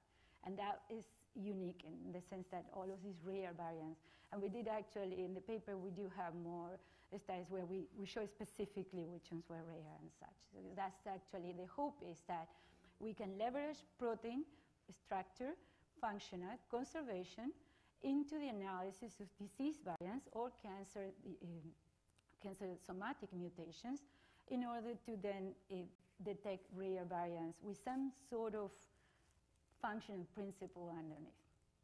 And that is unique in the sense that all of these rare variants. And we did actually, in the paper, we do have more studies where we show specifically which ones were rare and such. So that's actually the hope, is that we can leverage protein structure, functional conservation into the analysis of disease variants or cancer, somatic mutations, in order to then detect rare variants with some sort of functional principle underneath.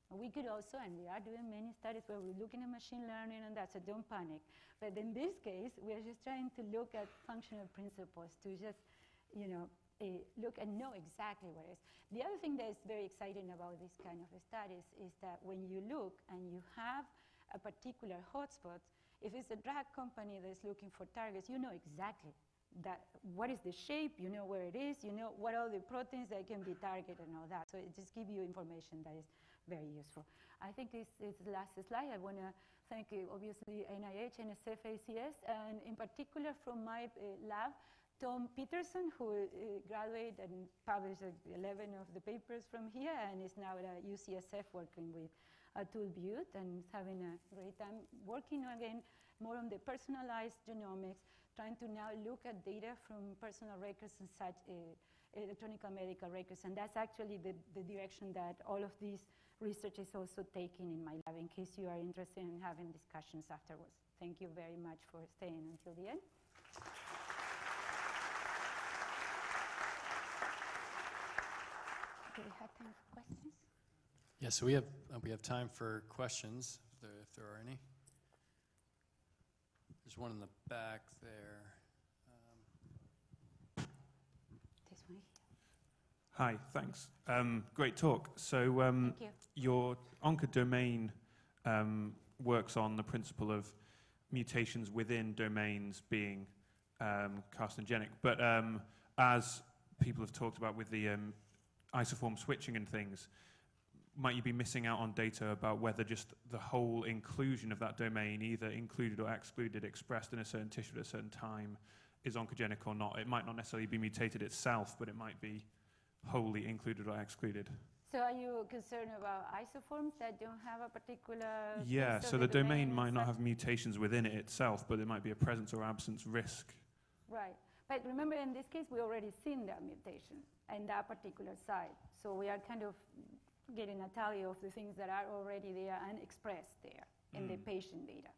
We could also, and we are doing many studies where we're looking at machine learning and that, so don't panic. But in this case, we are just trying to look at functional principles to just, look and know exactly what it is. The other thing that is very exciting about this kind of studies is that when you look and you have a particular hotspot, if it's a drug company that's looking for targets, you know exactly that what is the shape, you know where it is, you know what are the proteins that can be targeted and all that. So it just gives you information that is very useful. I think it's the last slide. I want to thank, obviously, NIH, NSF, ACS, and in particular from my lab, Tom Peterson, who graduated and published 11 of the papers from here, and is now at UCSF working with Atul Butte, and is having a great time working again more on the personalized genomics, trying to now look at data from personal records and such, electronic medical records, and that's actually the direction that all of these research is also taking in my lab, in case you are interested in having discussions afterwards. Thank you very much for staying until the end. Do we have time for questions? Yeah, so we have time for questions, if there are any. There's one in the back there. This one here. Hi, thanks. Great talk. So your oncodomain works on the principle of mutations within domains being carcinogenic, but as people have talked about with the isoform switching and things, might you be missing out on data about whether just the whole inclusion of that domain, either included or excluded, expressed in a certain tissue at a certain time, is oncogenic or not? It might not necessarily be mutated itself, but it might be wholly included or excluded. So are you concerned about isoforms that don't have a particular... Yeah, so the domain might not have mutations within it itself, but there might be a presence or absence risk. Right. But remember, in this case, we already seen that mutation in that particular site. So we are kind of getting a tally of the things that are already there and expressed there in the patient data.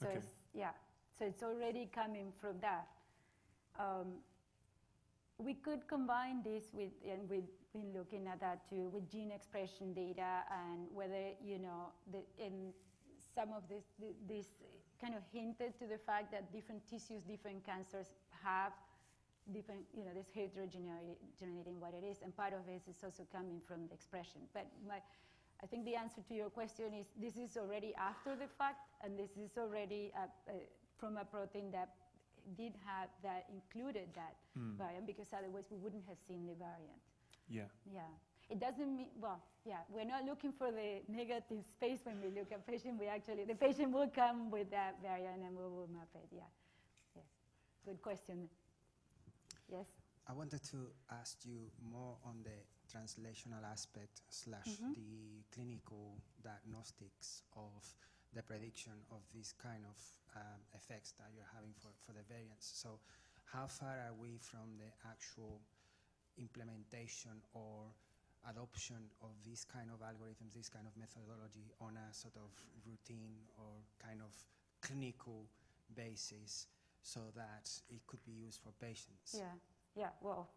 So okay. So it's already coming from that. We could combine this with, and we've been looking at that too, with gene expression data, and whether, in some of this kind of hinted to the fact that different tissues, different cancers have different, this heterogeneity in what it is, and part of it is also coming from the expression. But I think the answer to your question is this is already after the fact, and this is already from a protein that did have that included that variant, because otherwise we wouldn't have seen the variant. Yeah. Yeah. It doesn't mean, well, yeah, we're not looking for the negative space when we look at patient. We actually, the patient will come with that variant and we will map it, yeah. Yes. Good question. Yes? I wanted to ask you more on the translational aspect slash the clinical diagnostics of the prediction of these kind of effects that you're having for the variants. So how far are we from the actual implementation or adoption of these kind of algorithms, this kind of methodology on a sort of routine or kind of clinical basis so that it could be used for patients? Yeah, yeah, well,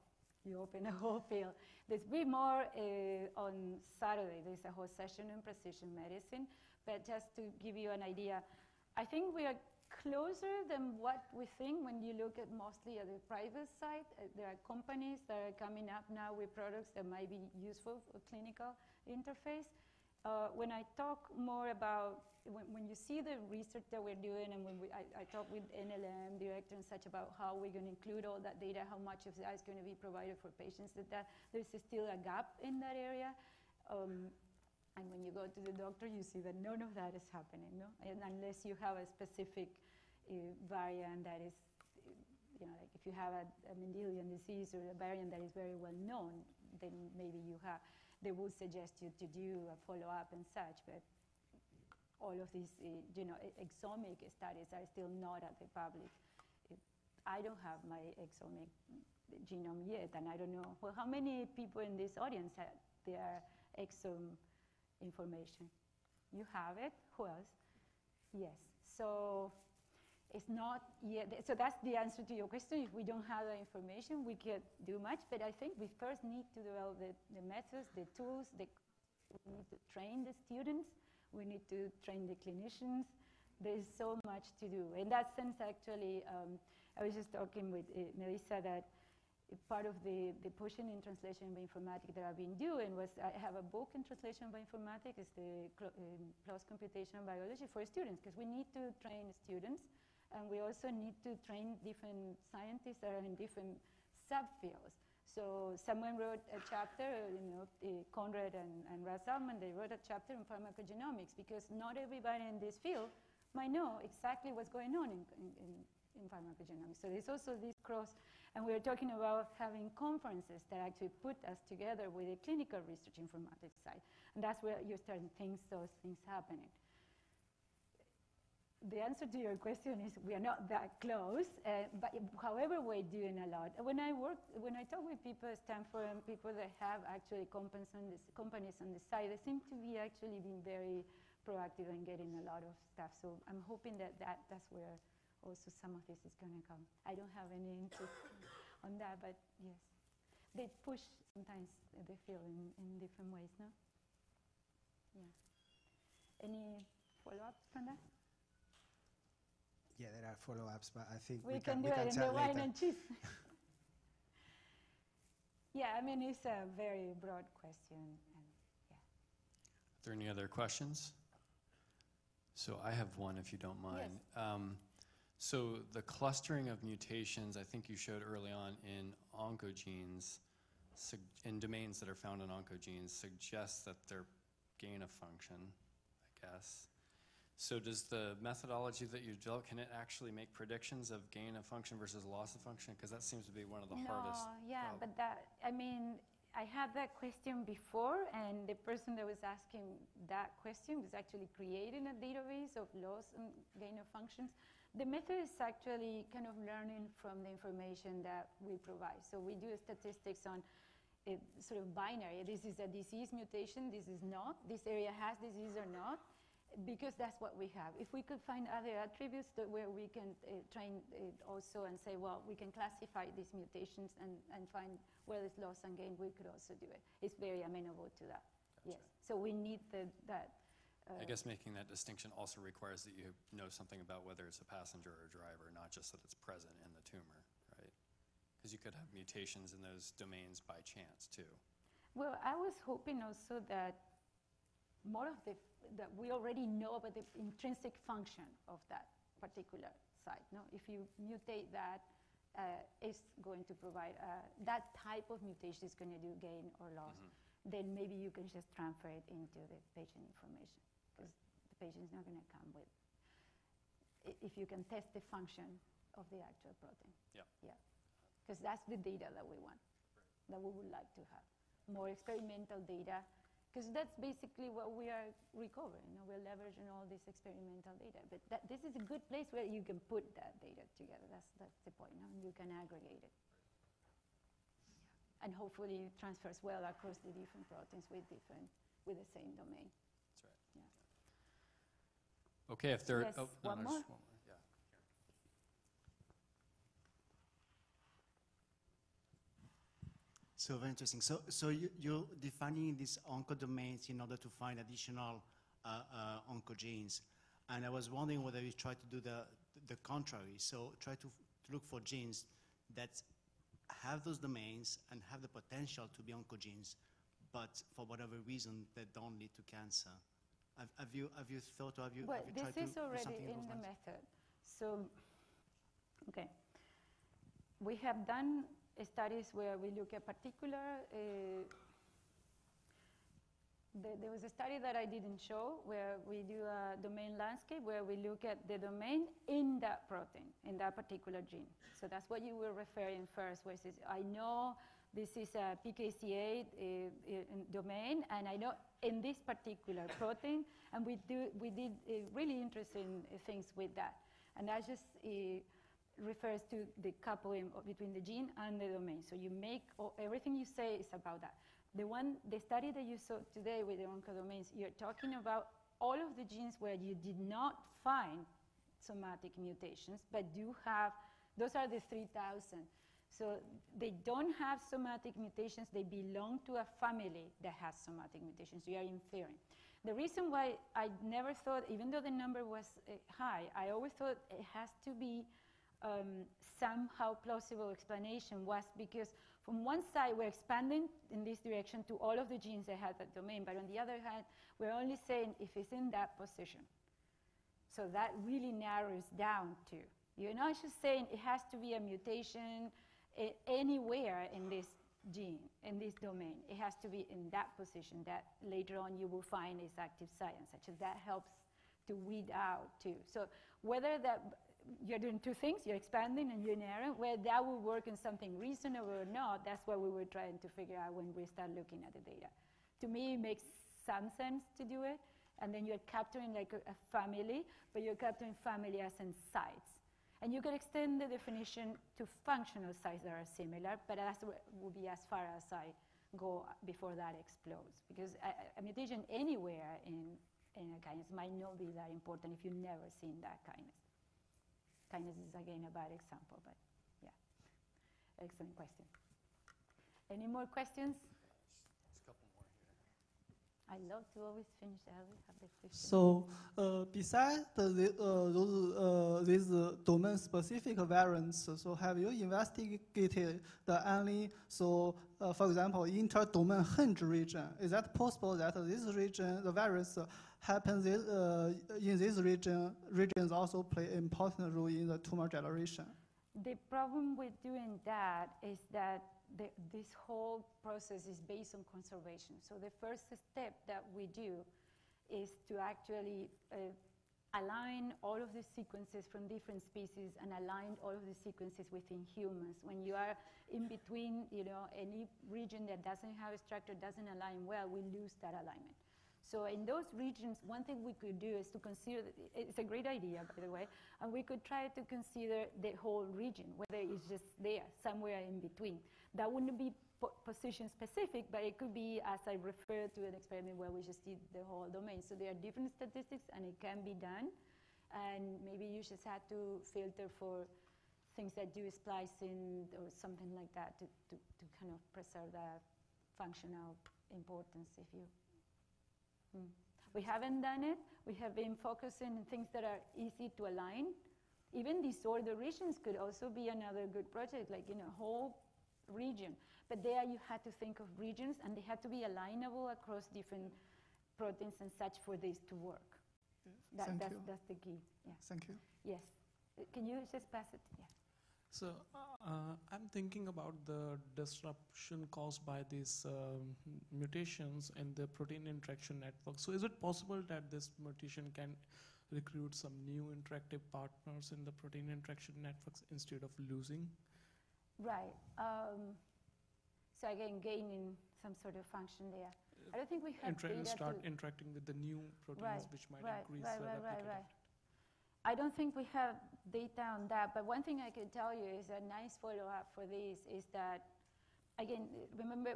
you open a whole field. There's way more on Saturday. There's a whole session in precision medicine. But just to give you an idea, I think we are closer than what we think when you look at mostly at the private side. There are companies that are coming up now with products that might be useful for clinical interface. When I talk more about, when you see the research that we're doing, and when I talk with NLM director and such about how we're going to include all that data, how much of that is going to be provided for patients, that there's still a gap in that area. And when you go to the doctor, you see that none of that is happening, no? And unless you have a specific variant that is, you know, like if you have a Mendelian disease or a variant that is very well known, then maybe you have, they would suggest you to do a follow-up and such, but all of these, you know, exomic studies are still not at the public. I don't have my exomic genome yet, and I don't know, well, how many people in this audience have their exome information? You have it? Who else? Yes. So it's not yet. So that's the answer to your question. If we don't have the information, we can't do much. But I think we first need to develop the methods, the tools. We need to train the students. We need to train the clinicians. There is so much to do. In that sense, actually, I was just talking with Melissa that part of the pushing in translation by informatics that I've been doing was I have a book in translation by informatics. It's the PLOS Computational Biology for students, because we need to train students, and we also need to train different scientists that are in different subfields. So someone wrote a chapter, you know, Conrad and Russ, and they wrote a chapter on pharmacogenomics, because not everybody in this field might know exactly what's going on in pharmacogenomics. So there's also this cross, and we are talking about having conferences that actually put us together with the clinical research informatics side. And that's where you're starting those things happening. The answer to your question is we are not that close, but however, we're doing a lot. When I talk with people at Stanford and people that have actually companies on the side, they seem to be actually being very proactive and getting a lot of stuff. So I'm hoping that's where also some of this is going to come. I don't have any input on that, but yes. They push sometimes the field in different ways, no? Yeah. Any follow-ups from that? Yeah, there are follow-ups, but I think we can do it in the wine and cheese. Yeah, I mean, it's a very broad question. And yeah. Are there any other questions? So I have one, if you don't mind. Yes. So the clustering of mutations, I think you showed early on in oncogenes, in domains that are found in oncogenes, suggests that they're gain of function, I guess. So does the methodology that you develop, can it actually make predictions of gain of function versus loss of function? Because that seems to be one of the hardest. Yeah, but that, I mean, I had that question before, and the person that was asking that question was actually creating a database of loss and gain of functions. The method is actually kind of learning from the information that we provide. So we do statistics on sort of binary. This is a disease mutation, this is not. This area has disease or not, because that's what we have. If we could find other attributes that where we can train it also and say, well, we can classify these mutations and find where there's loss and gain, we could also do it. It's very amenable to that. Gotcha. Yes. So we need that. I guess making that distinction also requires that you know something about whether it's a passenger or a driver, not just that it's present in the tumor, right? Because you could have mutations in those domains by chance, too. Well, I was hoping also that more of the, we already know about the intrinsic function of that particular site. No? If you mutate that, it's going to provide, that type of mutation is going to do gain or loss. Mm-hmm. Then maybe you can just transfer it into the patient information, because the patient is not going to come with, if you can test the function of the actual protein. Yeah. Yeah. Because that's the data that we want, that we would like to have. More experimental data, because that's basically what we are recovering. You know, we're leveraging all this experimental data. But that, this is a good place where you can put that data together. That's the point. No? You can aggregate it. Yeah. And hopefully it transfers well across the different proteins with, with the same domain. That's right. Yeah. Okay, if there yes, oh, no, one more? One more. Yeah. So very interesting. So you're defining these oncodomains in order to find additional oncogenes, and I was wondering whether you try to do the contrary. So try to look for genes that have those domains and have the potential to be oncogenes, but for whatever reason they don't lead to cancer. Have you thought, or have you tried to do something? Well, this is already in the method. So, okay, we have done studies where we look at particular. There was a study that I didn't show where we do a domain landscape where we look at the domain in that protein, in that particular gene. So that's what you were referring first, where it says, I know this is a PKCA domain, and I know in this particular protein, and we did really interesting things with that. And that just refers to the coupling between the gene and the domain. So you make, everything you say is about that. The study that you saw today with the oncodomains, you're talking about all of the genes where you did not find somatic mutations, but do have, those are the 3,000. So they don't have somatic mutations. They belong to a family that has somatic mutations. You are inferring. The reason why I never thought, even though the number was high, I always thought it has to be somehow plausible explanation, was because from one side we're expanding in this direction to all of the genes that have that domain, but on the other hand, we're only saying if it's in that position. So that really narrows down to, you're not just saying it has to be a mutation anywhere in this gene, in this domain. It has to be in that position that later on you will find is active science, such as that helps to weed out too. So whether that, you're doing two things, you're expanding and you're narrowing, whether that will work in something reasonable or not, that's what we were trying to figure out when we start looking at the data. To me, it makes some sense to do it, and then you're capturing like a family, but you're capturing family as in sites. And you can extend the definition to functional sites that are similar, but that will be as far as I go before that explodes. Because a mutation anywhere in a kinase might not be that important if you've never seen that kinase. Kinase is, again, a bad example, but yeah. Excellent question. Any more questions? There's a couple more here. I love to always finish early. Have the question. So besides these domain-specific variants, so have you investigated only, so for example, inter-domain hinge region? Is that possible that this region, the variants happens in this region? Regions also play an important role in the tumor generation. The problem with doing that is that this whole process is based on conservation. So the first step that we do is to actually align all of the sequences from different species and align all of the sequences within humans. When you are in between, you know, any region that doesn't have a structure, doesn't align well, we lose that alignment. So in those regions, one thing we could do is to consider, it's a great idea, by the way, and we could try to consider the whole region, whether it's just there, somewhere in between. That wouldn't be position specific, but it could be, as I referred to an experiment where we just did the whole domain. So there are different statistics, and it can be done. And maybe you just had to filter for things that do splicing or something like that to kind of preserve the functional importance, if you. We haven't done it. We have been focusing on things that are easy to align. Even disorder regions could also be another good project, like in a whole region. But there you had to think of regions, and they had to be alignable across different proteins and such for this to work. Yes. That's the key. Yeah. Thank you. Yes. Can you just pass it? Yeah. So I'm thinking about the disruption caused by these mutations in the protein interaction network. So is it possible that this mutation can recruit some new interactive partners in the protein interaction networks instead of losing? Right. So again, gaining some sort of function there. I don't think we have data start to interacting with the new proteins, right, which might increase the replicative. Right. I don't think we have data on that, but one thing I can tell you is a nice follow-up for this is that, again, remember,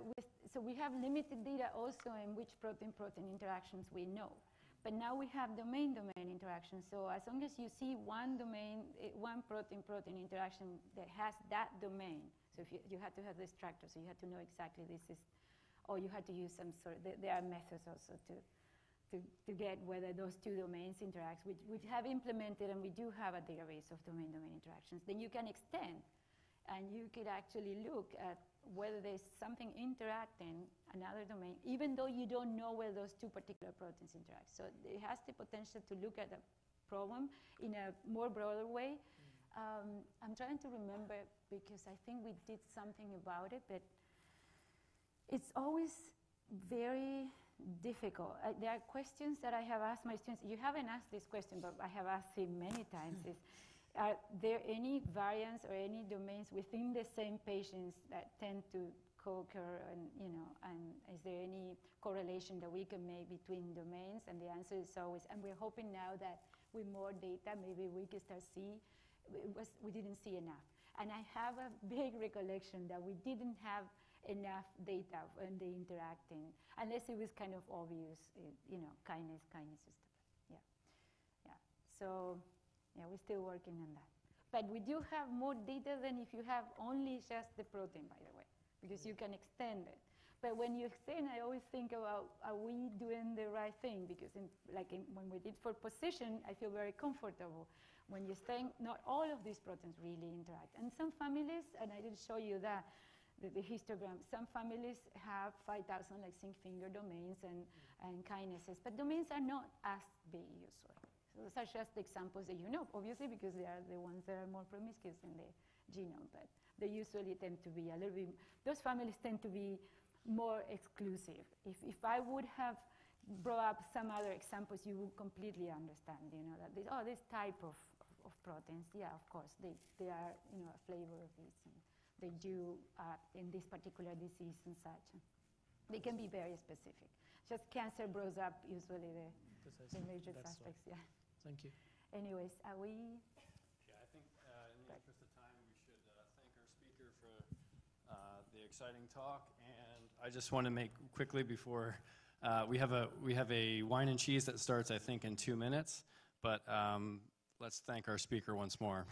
so we have limited data also in which protein-protein interactions we know, but now we have domain-domain interactions. So as long as you see one domain, one protein-protein interaction that has that domain, so if you had to have this structure, so you had to know exactly this is, or you had to use some sort, there are methods also to get whether those two domains interact, which we have implemented, and we do have a database of domain-domain interactions. Then you can extend, and you could actually look at whether there's something interacting another domain, even though you don't know whether those two particular proteins interact. So it has the potential to look at the problem in a more broader way. Mm-hmm. I'm trying to remember, because I think we did something about it, but it's always very difficult. There are questions that I have asked my students. You haven't asked this question, but I have asked him many times. Is, are there any variants or any domains within the same patients that tend to co-occur? And, you know, and is there any correlation that we can make between domains? And the answer is always. And we're hoping now that with more data, maybe we can start see. We didn't see enough. And I have a big recollection that we didn't have enough data when they interacting, unless it was kind of obvious, you know, kindness is stuff. Yeah, yeah. So, yeah, we're still working on that. But we do have more data than if you have only just the protein, by the way, because you can extend it. But when you extend, I always think about, are we doing the right thing? Because when we did for position, I feel very comfortable. When you think, not all of these proteins really interact. And some families, and I didn't show you that, the histogram. Some families have 5,000 like zinc finger domains and kinases, but domains are not as big usually. So those are just the examples that you know, obviously, because they are the ones that are more promiscuous in the genome, but they usually tend to be a little bit, those families tend to be more exclusive. If I would have brought up some other examples, you would completely understand, you know, that this, oh, this type of proteins, yeah, of course, they are, you know, a flavor of this. And, they do in this particular disease and such. They can be very specific. Just cancer brings up usually the major aspects. Right. Yeah. Thank you. Anyways, are we? Yeah, I think in the interest of time, we should thank our speaker for the exciting talk. And I just want to make quickly before we have a wine and cheese that starts, I think, in 2 minutes. But let's thank our speaker once more.